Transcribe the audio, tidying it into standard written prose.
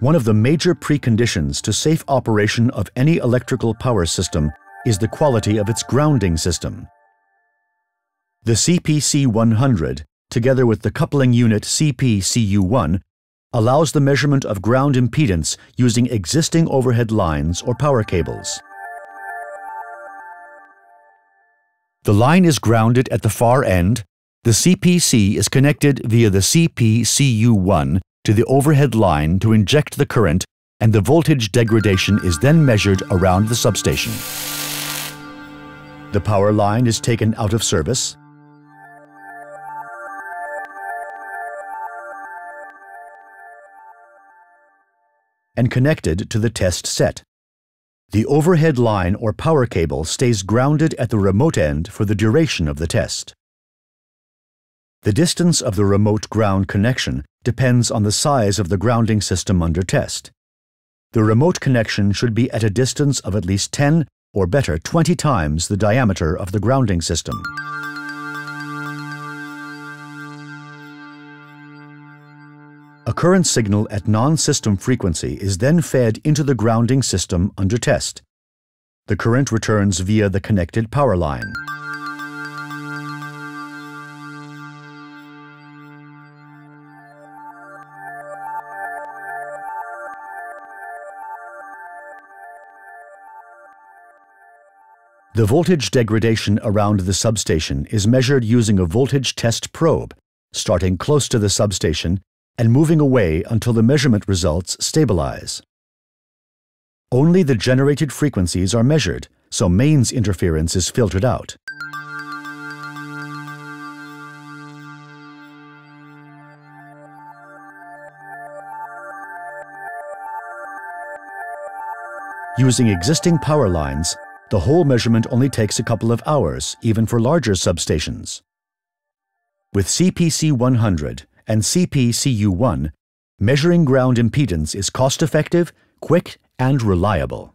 One of the major preconditions to safe operation of any electrical power system is the quality of its grounding system. The CPC 100, together with the coupling unit CP CU1, allows the measurement of ground impedance using existing overhead lines or power cables. The line is grounded at the far end. The CPC is connected via the CP CU1 to the overhead line to inject the current, and the voltage degradation is then measured around the substation. The power line is taken out of service. And connected to the test set. The overhead line or power cable stays grounded at the remote end for the duration of the test. The distance of the remote ground connection depends on the size of the grounding system under test. The remote connection should be at a distance of at least 10 or better 20 times the diameter of the grounding system. A current signal at non-system frequency is then fed into the grounding system under test. The current returns via the connected power line. The voltage degradation around the substation is measured using a voltage test probe, starting close to the substation and moving away until the measurement results stabilize. Only the generated frequencies are measured, so mains interference is filtered out. Using existing power lines, the whole measurement only takes a couple of hours, even for larger substations. With CPC 100, and CPCU1, measuring ground impedance is cost-effective, quick, and reliable.